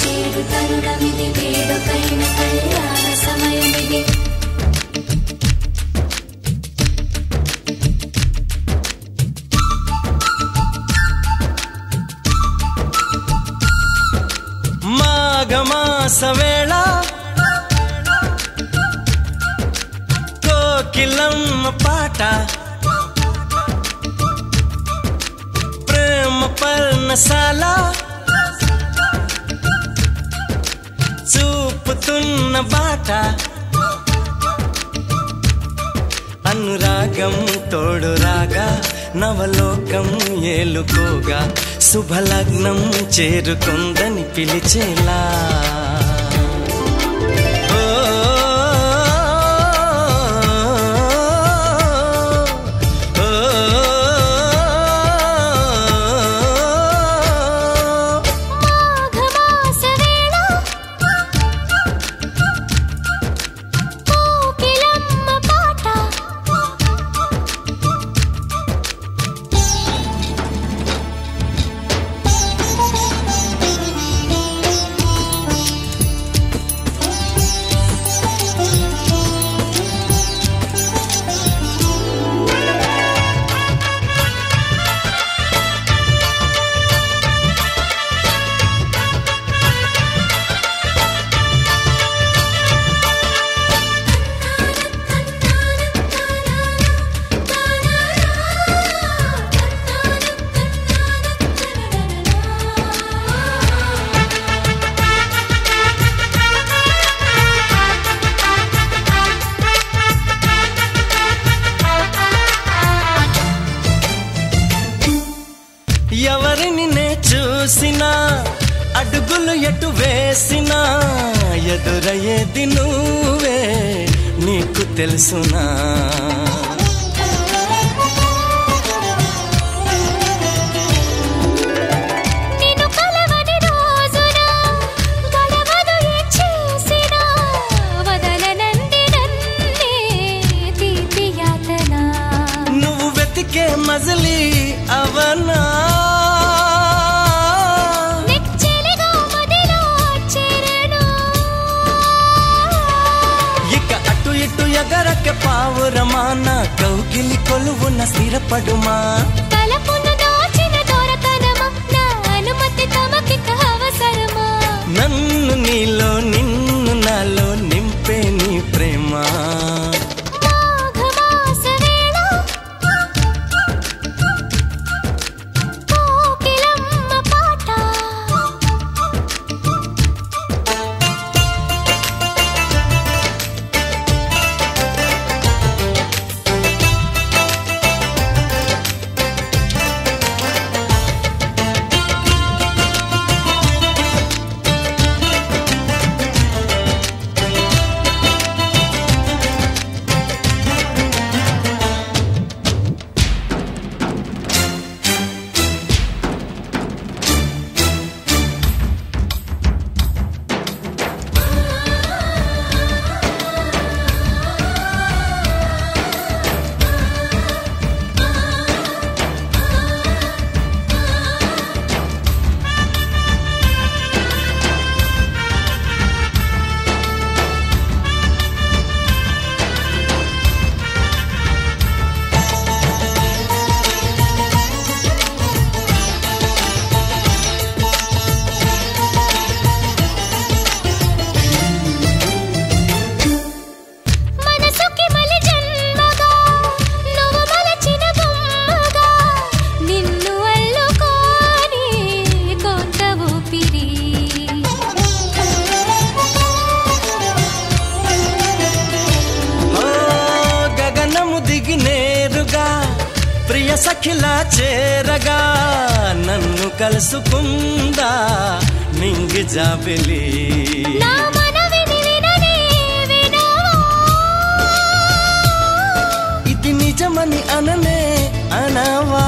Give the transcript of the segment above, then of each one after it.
చేరు తరుణమిది వేడుకైన కళ్యాణ సమయమిది మాఘమాసవేళ కోకిలమ్మ పాట ప్రేమ పర్ణశాల చూపుతున్న బాట అనురాగం తోడు రాగా నవలోకం ఏలుకోగా శుభలగ్నం చేరుకుందని పిలిచేలా అడుగులు ఎటు వేసినా ఎదురయ్యేది నువ్వే నీకు తెలుసునా నువ్వు వెతికే మజిలీ అవనా ఎగరక పావురమా నా కౌగిలి కొలువున స్థిరపడుమా తలపున దాచిన దొరకనమా నా అనుమతి తమకిక అవసరమా నన్ను నీలో నిన్ను నాలో నింపే నీ ప్రేమ మాఘమాసవేళ కోకిలమ్మ పాట సఖిలా చేరగా నన్ను కలుసుకుందా నింగి జాబిలి ఇది నిజమని అననే అనవా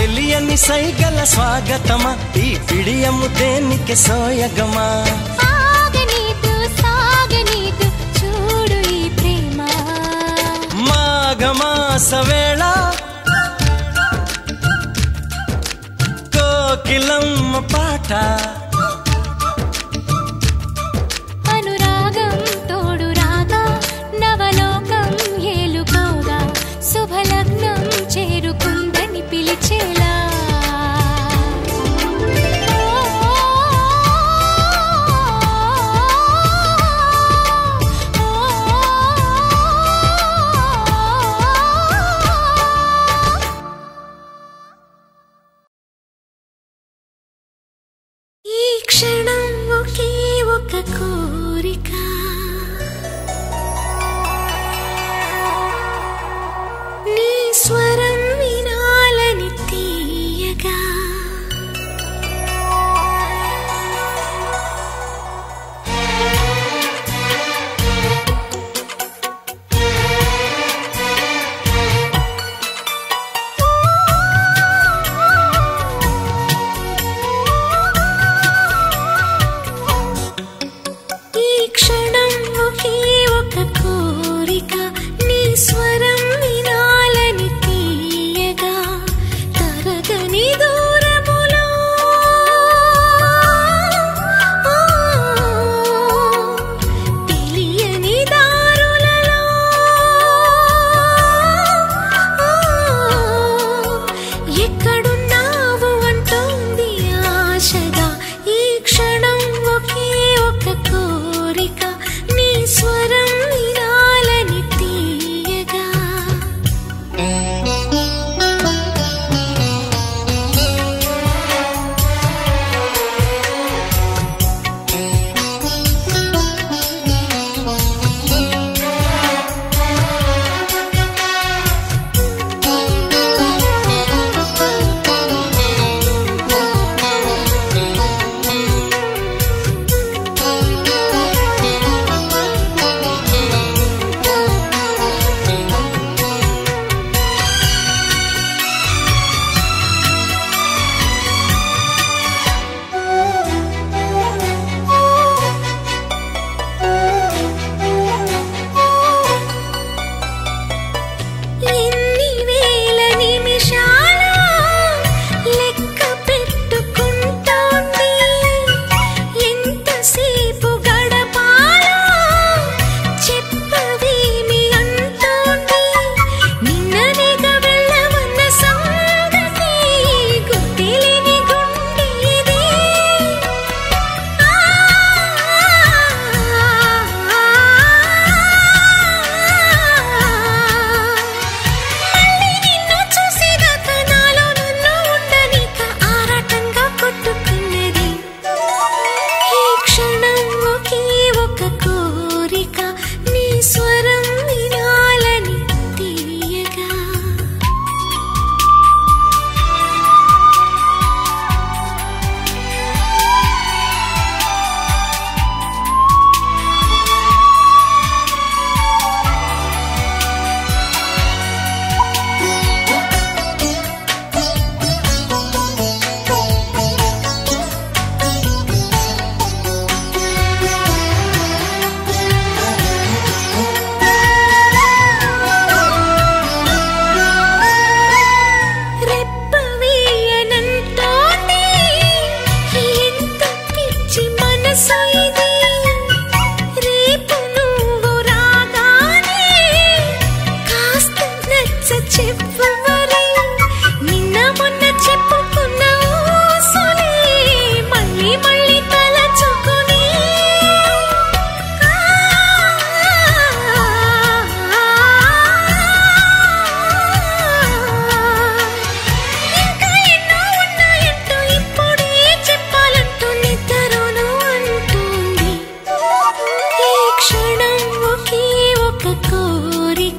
తెలియని సైగల స్వాగతమా ఈ పిడియము దేనికి సోయగమా సవేళ కోకిలమ్మ పాట అనురాగం తోడు రాగా నవలోకం ఏలుకోగా శుభలగ్నం చేరుకుందని పిలిచేలా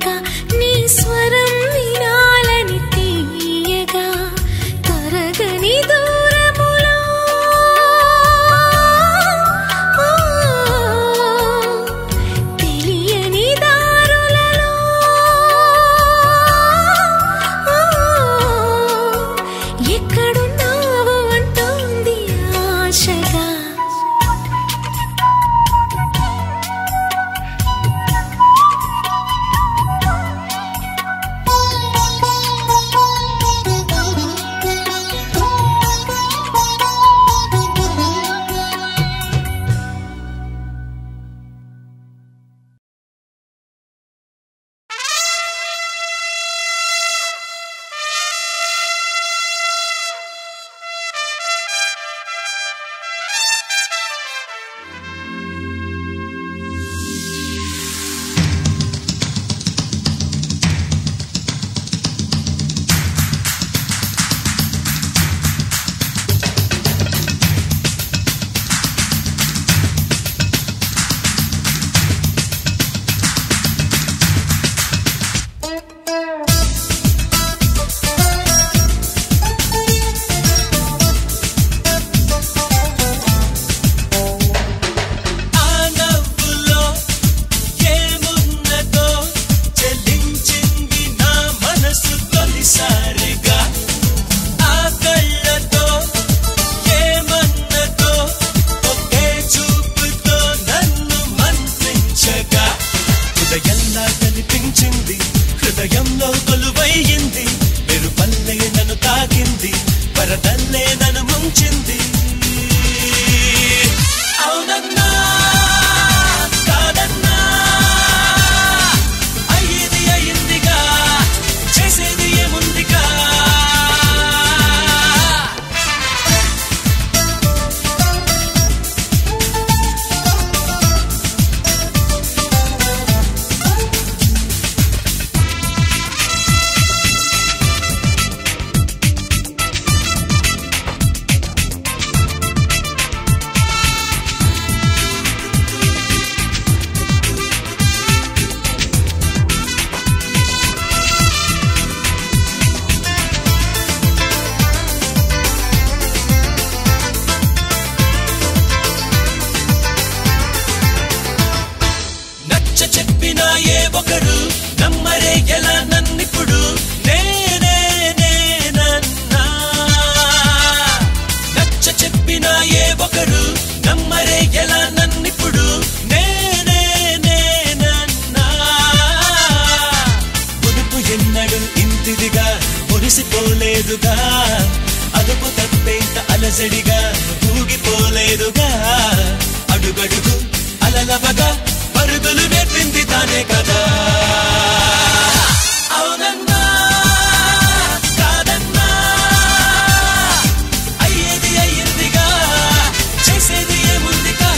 కోరిక నీ స్వరం వినాల రంగంలో కొలువైంది మెరుపల్లే నన్ను తాకింది పరదల్లే నన్ను ముంచింది అవునన్నా కాదన్నా అయ్యేది అయ్యిందిగా చేసేది ఏముందిగా అదుపు తప్పేంత అలజడిగా ఊగిపోలేదుగా అడుగడుగు అలలవగా పరుగులు నేర్పింది తానే కదా అవునన్నా కాదన్నా అయ్యేది అయ్యిందిగా చేసేది ఏముందిగా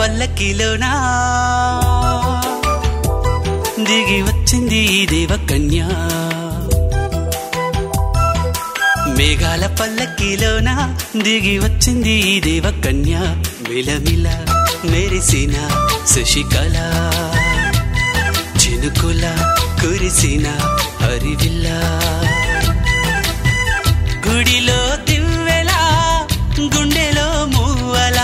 పల్లకిలోనా దిగి వచ్చింది దేవకన్య మేఘాల పల్లకిలోనా దిగి వచ్చింది దేవకన్య మిలమిల మెరిసిన శశికళ చినుకుల కురిసిన హరివిల్ల గుడిలో దివ్వెల గుండెలో మూవల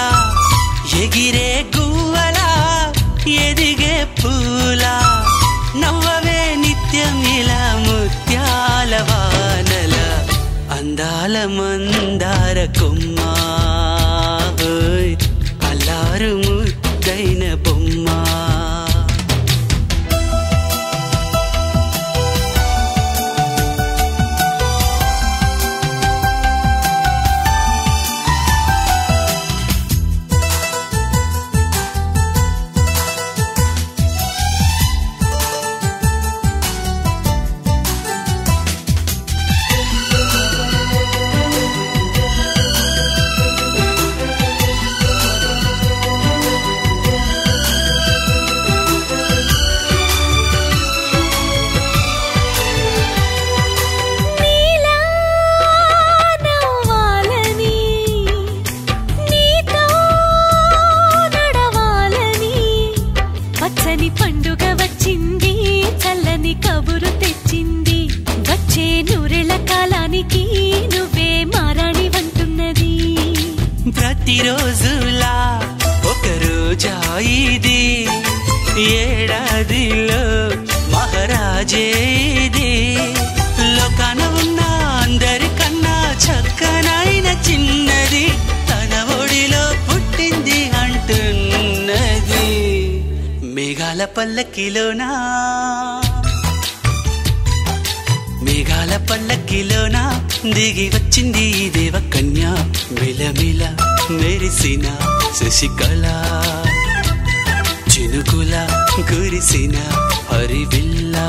मेघाला पल्लकिलोना मेघाला पल्लकिलोना दिगी वच्चिंदी देव कन्या मिलमिला मेरिसिन शशिकला चिनुकुला कुरिसिन हरिबिल्ला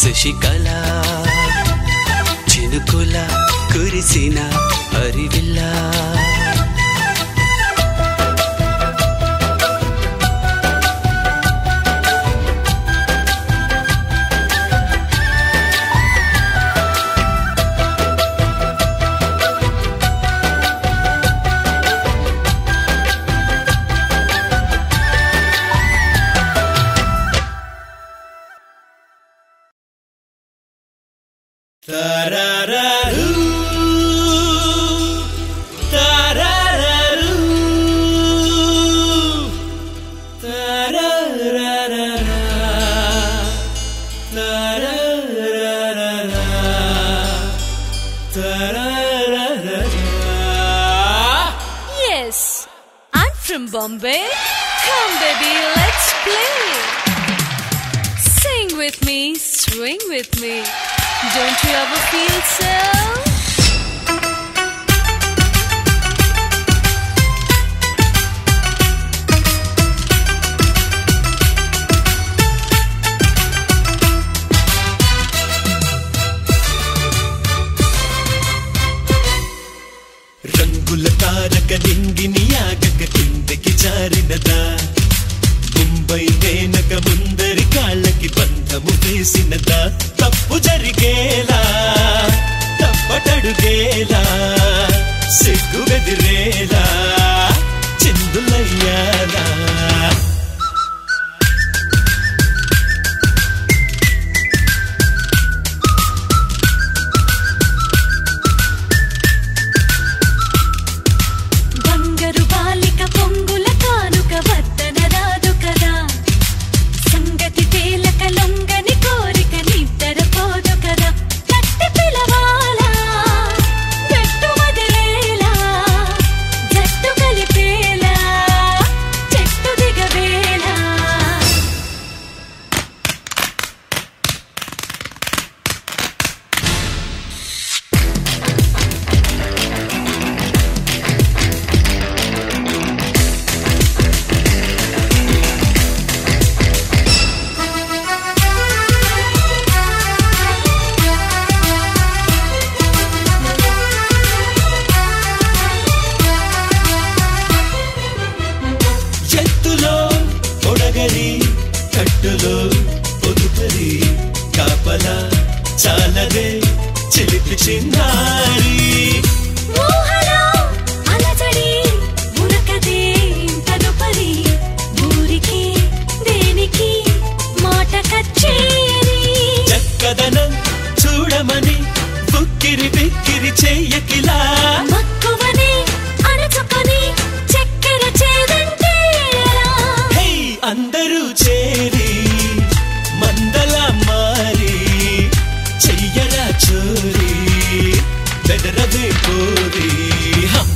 శశికళ చినుకుల కురిసిన అరివిల్లా चिन्नारी चक्कदनं चूडमनी बुक्किरी बिक्किरी चेयकिला मक्कुवनी अणचुकनी चक्कर चेदंटे हे अंदरू चेरी मंदला मारी चेयरा चोरी बेदरवे पूरी हम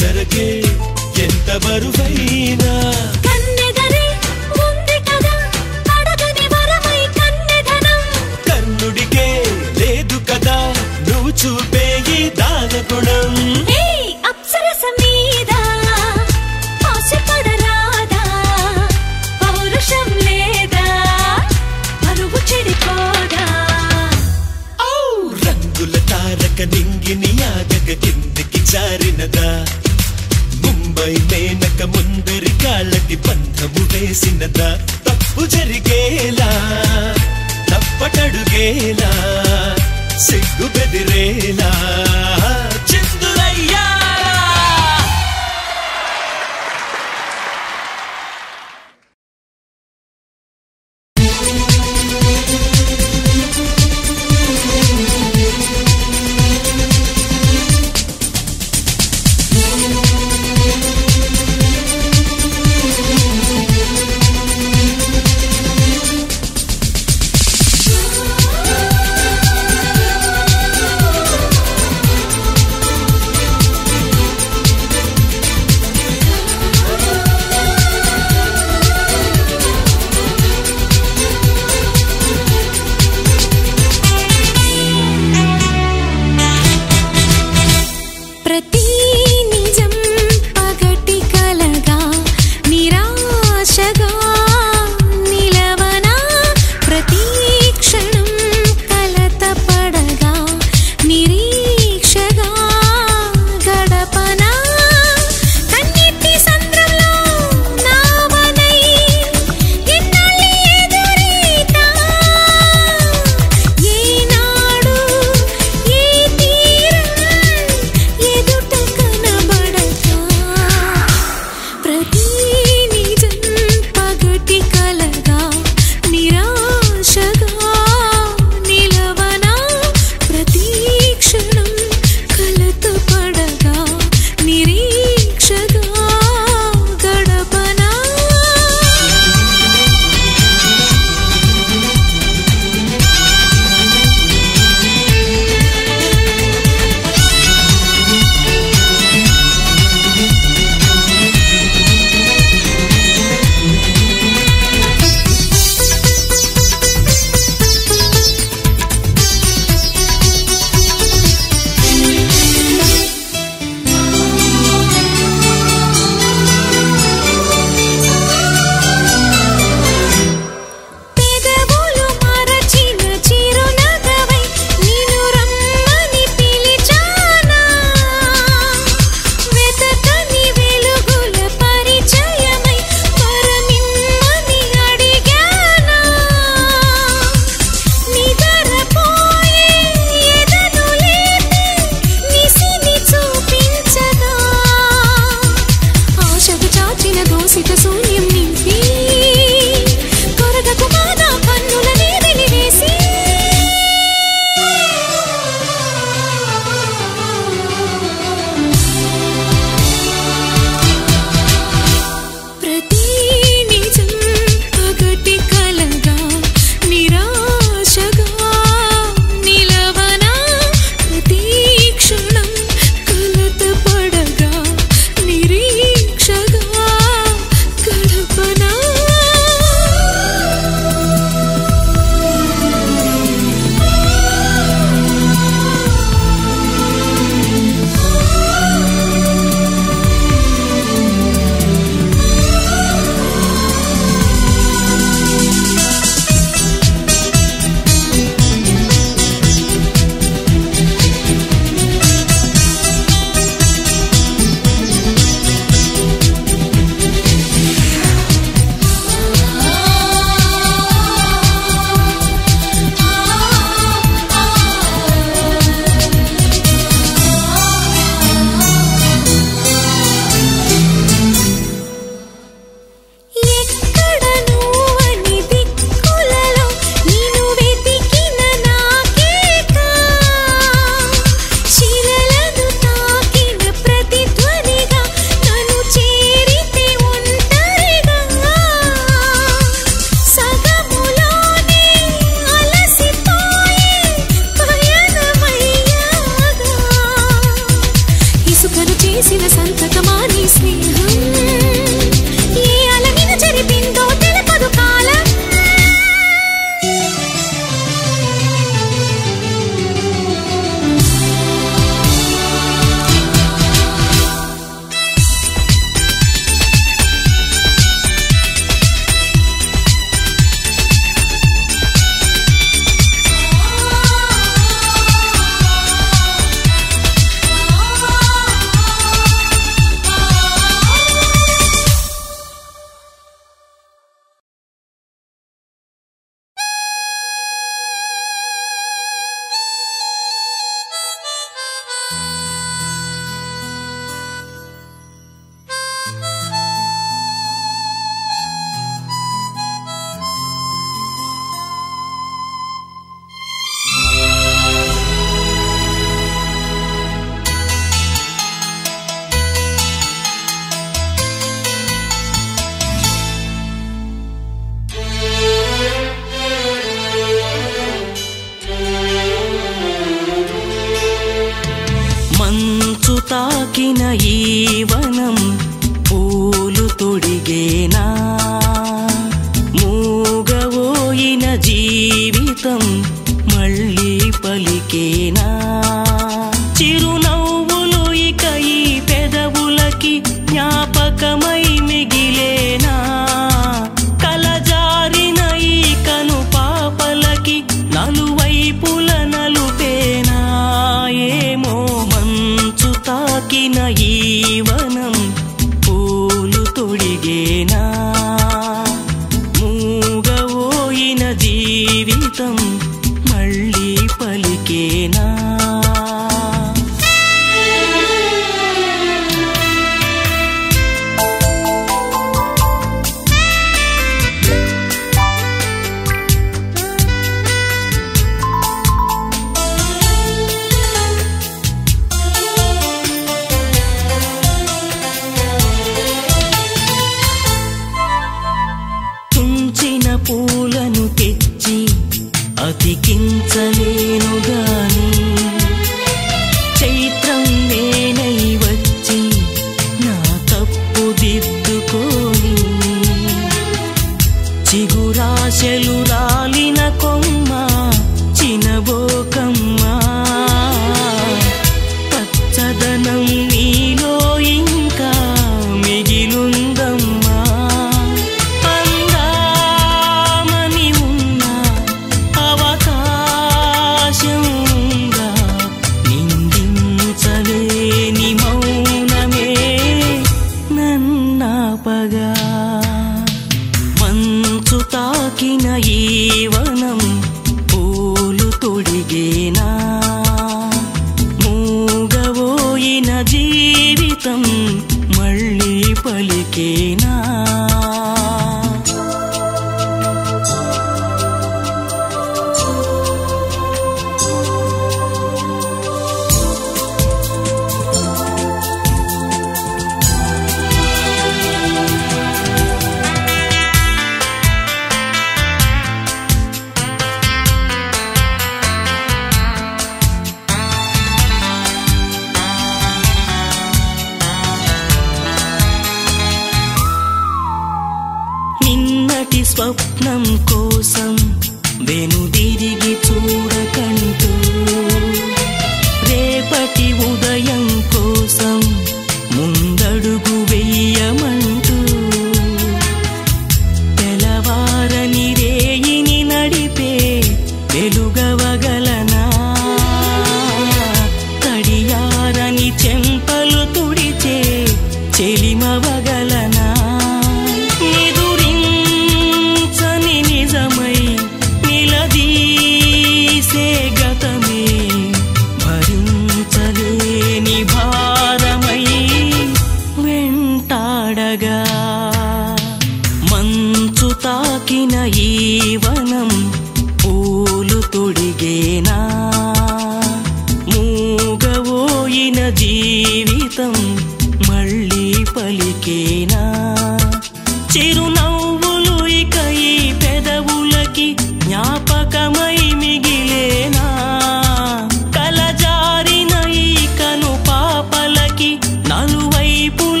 पुल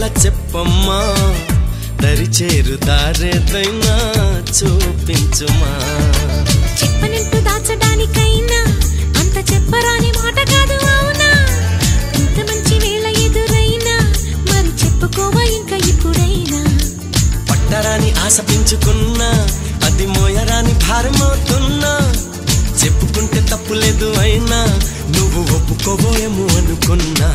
ఎలా చెప్పమ్మా దరి చేరుదారే దైనా చూపించుమా చెప్పనంటూ దాచడానికైనా అంత చెప్పరాని మాట కాదు అవునా ఇంత మంచి వేళ ఎదురైనా మరి చెప్పుకోవా ఇంకా ఇప్పుడైనా పట్టరాని ఆశ పెంచుకున్నా అది మోయరాని భారమవుతున్నా చెప్పుకుంటే తప్పులేదు అయినా నువ్వు ఒప్పుకోవేమో అనుకున్నా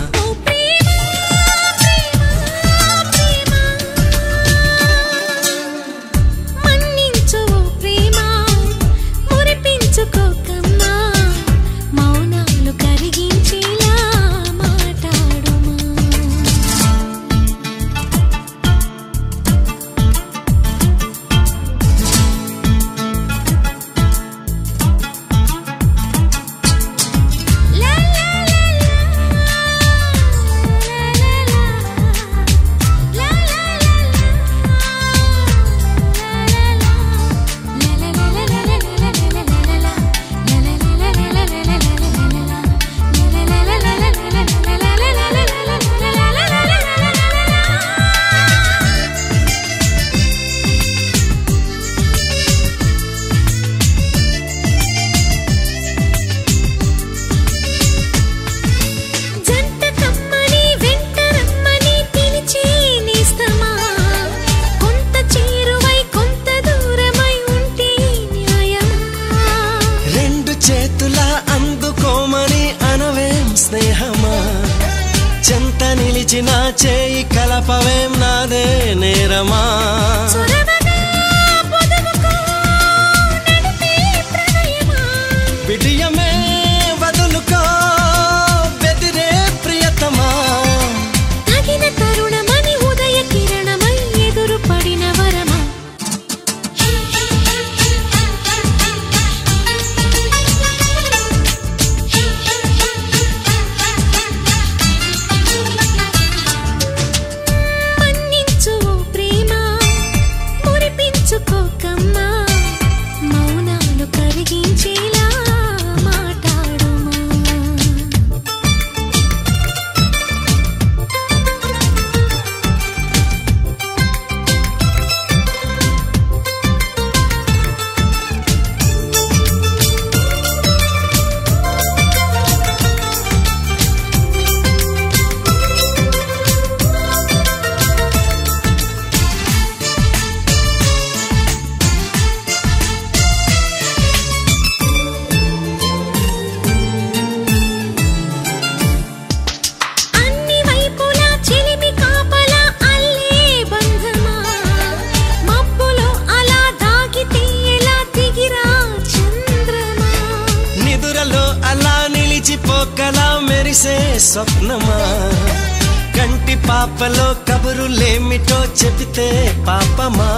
స్వప్నమా కంటి పాపలో కబురులేమిటో చెబితే పాపమా